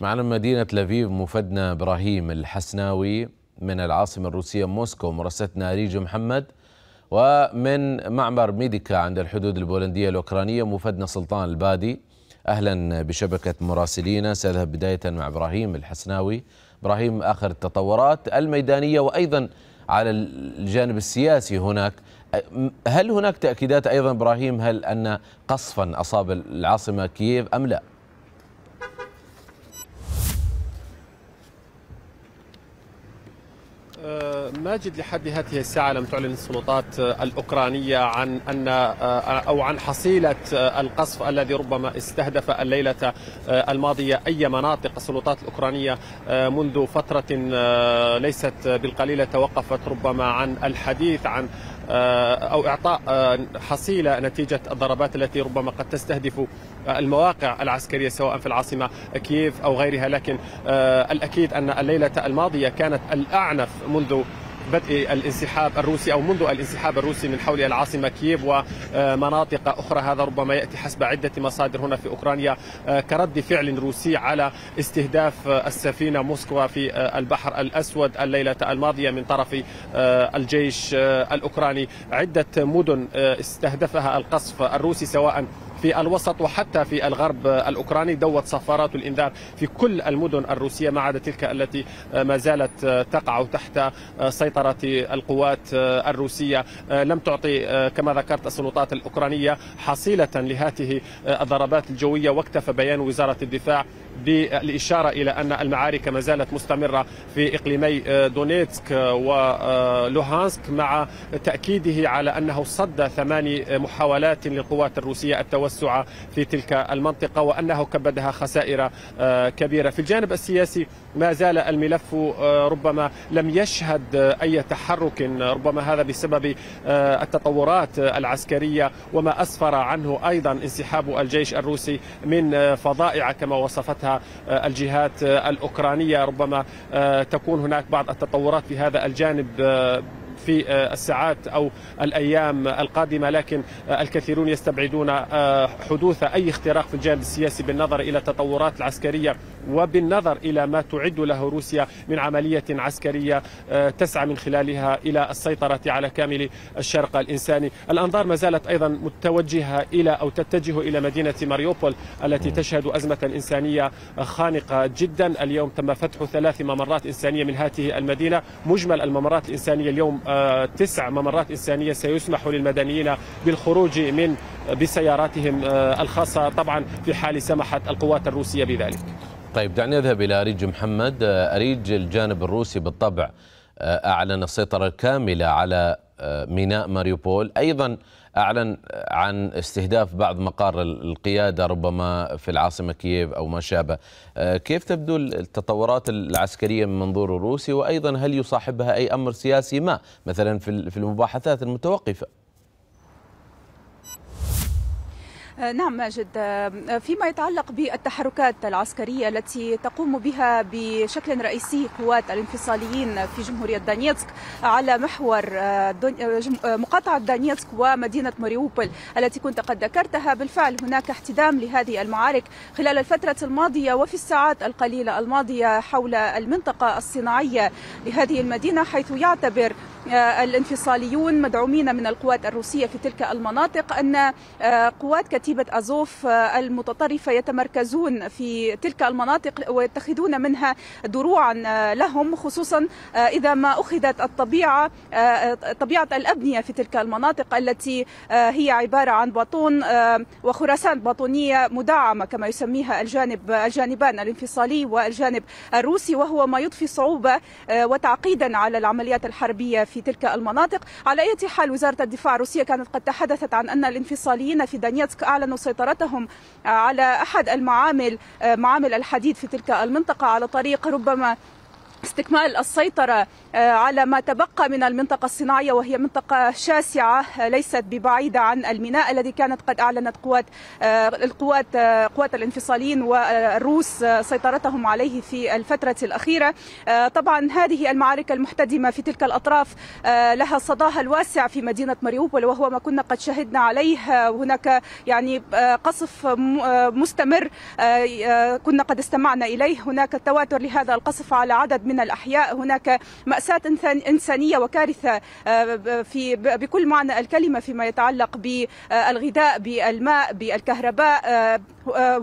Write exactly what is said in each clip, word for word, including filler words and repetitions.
معنا مدينة لفيف مفدنا إبراهيم الحسناوي، من العاصمة الروسية موسكو مرستنا أريج محمد، ومن معبر ميديكا عند الحدود البولندية الأوكرانية مفدنا سلطان البادي. أهلا بشبكة مراسلينا. سأذهب بداية مع إبراهيم الحسناوي. إبراهيم، آخر التطورات الميدانية وأيضا على الجانب السياسي هناك، هل هناك تأكيدات أيضا إبراهيم هل أن قصفا أصاب العاصمة كييف أم لا؟ ماجد، لحد هذه الساعة لم تعلن السلطات الأوكرانية عن أن أو عن حصيلة القصف الذي ربما استهدف الليلة الماضية أي مناطق. السلطات الأوكرانية منذ فترة ليست بالقليلة توقفت ربما عن الحديث عن أو إعطاء حصيلة نتيجة الضربات التي ربما قد تستهدف المواقع العسكرية سواء في العاصمة كييف أو غيرها، لكن الأكيد أن الليلة الماضية كانت الأعنف منذ بدء الانسحاب الروسي أو منذ الانسحاب الروسي من حول العاصمة كييف ومناطق أخرى. هذا ربما يأتي حسب عدة مصادر هنا في أوكرانيا كرد فعل روسي على استهداف السفينة موسكو في البحر الأسود الليلة الماضية من طرف الجيش الأوكراني. عدة مدن استهدفها القصف الروسي سواء في الوسط وحتى في الغرب الأوكراني. دوت صفارات الإنذار في كل المدن الروسية ما عدا تلك التي ما زالت تقع تحت سيطرة القوات الروسية. لم تعطي كما ذكرت السلطات الأوكرانية حصيلة لهذه الضربات الجوية، واكتفى بيان وزارة الدفاع بالإشارة إلى أن المعارك ما زالت مستمرة في إقليمي دونيتسك ولوهانسك، مع تأكيده على أنه صد ثماني محاولات للقوات الروسية التوسع في تلك المنطقة وأنه كبدها خسائر كبيرة. في الجانب السياسي ما زال الملف ربما لم يشهد أي تحرك، ربما هذا بسبب التطورات العسكرية وما أسفر عنه أيضا انسحاب الجيش الروسي من فضائع كما وصفتها الجهات الأوكرانية. ربما تكون هناك بعض التطورات في هذا الجانب في الساعات أو الأيام القادمة، لكن الكثيرون يستبعدون حدوث أي اختراق في الجانب السياسي بالنظر إلى التطورات العسكرية وبالنظر إلى ما تعد له روسيا من عملية عسكرية تسعى من خلالها إلى السيطرة على كامل الشرق الإنساني. الأنظار ما زالت أيضا متوجهة إلى أو تتجه إلى مدينة ماريوبول التي تشهد أزمة إنسانية خانقة جدا. اليوم تم فتح ثلاث ممرات إنسانية من هذه المدينة، مجمل الممرات الإنسانية اليوم تسع ممرات إنسانية سيسمح للمدنيين بالخروج من بسياراتهم الخاصة طبعا في حال سمحت القوات الروسية بذلك. طيب، دعني أذهب إلى أريج محمد. أريج، الجانب الروسي بالطبع أعلن السيطرة الكاملة على ميناء ماريوبول، أيضا أعلن عن استهداف بعض مقار القيادة ربما في العاصمة كييف أو ما شابه. كيف تبدو التطورات العسكرية من منظور الروسي، وأيضا هل يصاحبها أي أمر سياسي ما مثلا في المباحثات المتوقفة؟ نعم ماجد، فيما يتعلق بالتحركات العسكرية التي تقوم بها بشكل رئيسي قوات الانفصاليين في جمهورية دونيتسك على محور مقاطعة دونيتسك ومدينة ماريوبول التي كنت قد ذكرتها، بالفعل هناك احتدام لهذه المعارك خلال الفترة الماضية وفي الساعات القليلة الماضية حول المنطقة الصناعية لهذه المدينة، حيث يعتبر الانفصاليون مدعومين من القوات الروسية في تلك المناطق أن قوات كتيبة آزوف المتطرفة يتمركزون في تلك المناطق ويتخذون منها دروعا لهم، خصوصا إذا ما أخذت الطبيعة طبيعة الأبنية في تلك المناطق التي هي عبارة عن باطون وخراسان باطونية مدعمة كما يسميها الجانب الجانبان الانفصالي والجانب الروسي، وهو ما يضفي صعوبة وتعقيدا على العمليات الحربية في تلك المناطق. على أي حال، وزارة الدفاع الروسية كانت قد تحدثت عن أن الانفصاليين في دونيتسك أعلنوا سيطرتهم على أحد المعامل معامل الحديد في تلك المنطقة على طريق ربما استكمال السيطرة على ما تبقى من المنطقة الصناعية، وهي منطقة شاسعة ليست ببعيدة عن الميناء الذي كانت قد أعلنت قوات القوات قوات الانفصاليين والروس سيطرتهم عليه في الفترة الأخيرة. طبعا هذه المعارك المحتدمة في تلك الأطراف لها صداها الواسع في مدينة ماريوبول، وهو ما كنا قد شهدنا عليه. هناك يعني قصف مستمر كنا قد استمعنا إليه، هناك تواتر لهذا القصف على عدد من الأحياء، هناك مأساة إنسانية وكارثة في بكل معنى الكلمة فيما يتعلق بالغذاء، بالماء، بالكهرباء.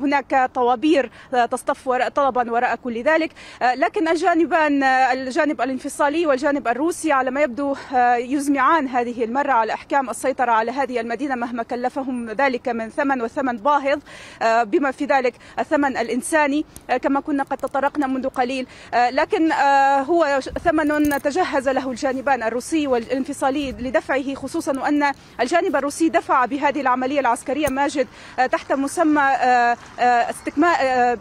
هناك طوابير تصطف طلبا وراء كل ذلك. لكن الجانبان، الجانب الانفصالي والجانب الروسي، على ما يبدو يزمعان هذه المرة على أحكام السيطرة على هذه المدينة مهما كلفهم ذلك من ثمن، وثمن باهظ بما في ذلك الثمن الإنساني كما كنا قد تطرقنا منذ قليل. لكن هو ثمن تجهز له الجانبان الروسي والانفصالي لدفعه، خصوصا وأن الجانب الروسي دفع بهذه العملية العسكرية ماجد تحت مسمى استكمال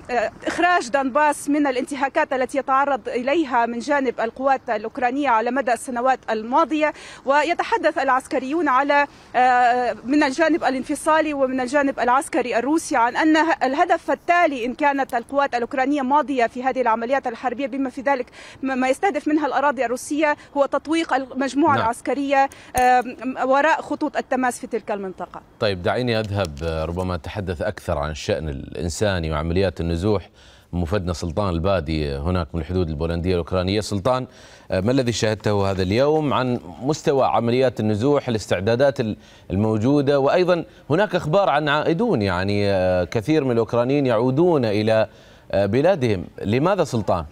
إخراج دونباس من الانتهاكات التي يتعرض إليها من جانب القوات الأوكرانية على مدى السنوات الماضية. ويتحدث العسكريون على من الجانب الانفصالي ومن الجانب العسكري الروسي عن أن الهدف التالي إن كانت القوات الأوكرانية ماضية في هذه العمليات الحربية بما في ذلك ما يستهدف منها الأراضي الروسية هو تطويق المجموعة نعم. العسكرية وراء خطوط التماس في تلك المنطقة. طيب دعيني أذهب ربما أتحدث أكثر عن الشأن الإنساني وعمليات النزوح. مفدنا سلطان البادي هناك من الحدود البولندية الأوكرانية. سلطان، ما الذي شاهدته هذا اليوم عن مستوى عمليات النزوح، الاستعدادات الموجودة، وأيضا هناك أخبار عن عائدون، يعني كثير من الأوكرانيين يعودون إلى بلادهم، لماذا سلطان؟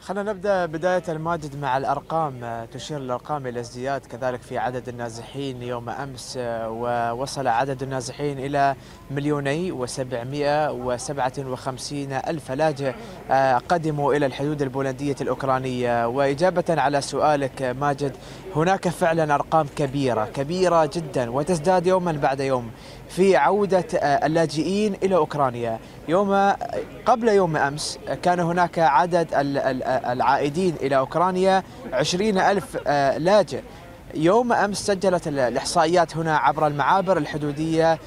خلينا نبدأ بداية الماجد مع الأرقام. تشير الأرقام إلى ازدياد كذلك في عدد النازحين يوم أمس، ووصل عدد النازحين إلى مليوني وسبعمائة وسبعة وخمسين ألف لاجئ قدموا إلى الحدود البولندية الأوكرانية. وإجابة على سؤالك ماجد، هناك فعلا أرقام كبيرة كبيرة جدا وتزداد يوما بعد يوم في عودة اللاجئين إلى أوكرانيا. يوم قبل يوم أمس كان هناك عدد العائدين إلى أوكرانيا عشرين ألف لاجئ. يوم أمس سجلت الإحصائيات هنا عبر المعابر الحدودية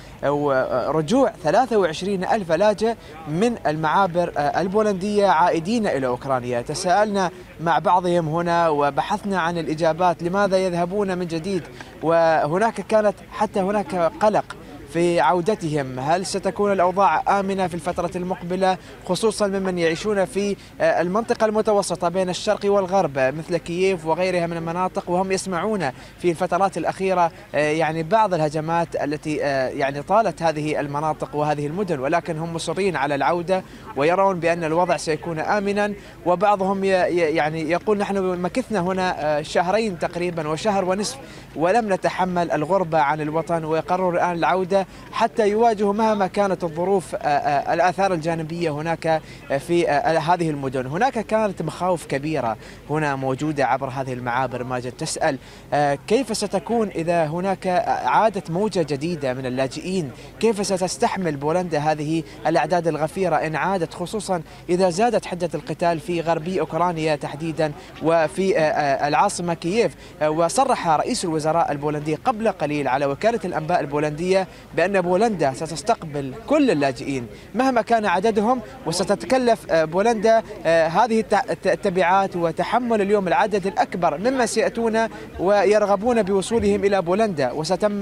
رجوع ثلاثة وعشرين ألف لاجئ من المعابر البولندية عائدين إلى أوكرانيا. تساءلنا مع بعضهم هنا وبحثنا عن الإجابات لماذا يذهبون من جديد، وهناك كانت حتى هناك قلق في عودتهم. هل ستكون الأوضاع آمنة في الفترة المقبلة، خصوصا ممن يعيشون في المنطقة المتوسطة بين الشرق والغرب مثل كييف وغيرها من المناطق، وهم يسمعون في الفترات الأخيرة يعني بعض الهجمات التي يعني طالت هذه المناطق وهذه المدن، ولكن هم مصرين على العودة ويرون بأن الوضع سيكون آمنا. وبعضهم يعني يقول نحن مكثنا هنا شهرين تقريبا وشهر ونصف ولم نتحمل الغربة عن الوطن، ويقرر الآن العودة حتى يواجهوا مهما كانت الظروف الآثار الجانبية هناك في هذه المدن. هناك كانت مخاوف كبيرة هنا موجودة عبر هذه المعابر ماجد. تسأل كيف ستكون إذا هناك عادت موجة جديدة من اللاجئين، كيف ستستحمل بولندا هذه الأعداد الغفيرة إن عادت، خصوصا إذا زادت حدة القتال في غربي أوكرانيا تحديدا وفي العاصمة كييف. وصرح رئيس الوزراء البولندي قبل قليل على وكالة الأنباء البولندية بأن بولندا ستستقبل كل اللاجئين مهما كان عددهم، وستتكلف بولندا هذه التبعات وتحمل اليوم العدد الأكبر مما سيأتون ويرغبون بوصولهم إلى بولندا، وستم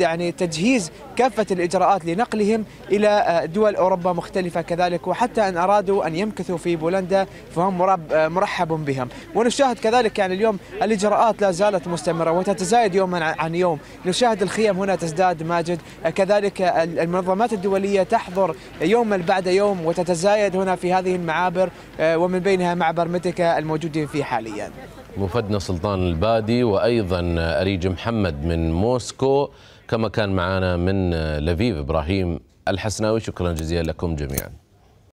يعني تجهيز كافة الإجراءات لنقلهم إلى دول أوروبا مختلفة كذلك، وحتى أن أرادوا أن يمكثوا في بولندا فهم مرحب بهم. ونشاهد كذلك يعني اليوم الإجراءات لا زالت مستمرة وتتزايد يوما عن يوم. نشاهد الخيم هنا تزداد ماجد، كذلك المنظمات الدولية تحضر يوما بعد يوم وتتزايد هنا في هذه المعابر ومن بينها معبر ميديكا الموجودين فيه حاليا. مفدنا سلطان البادي وأيضا أريج محمد من موسكو، كما كان معنا من لفيف إبراهيم الحسناوي. شكرا جزيلا لكم جميعا.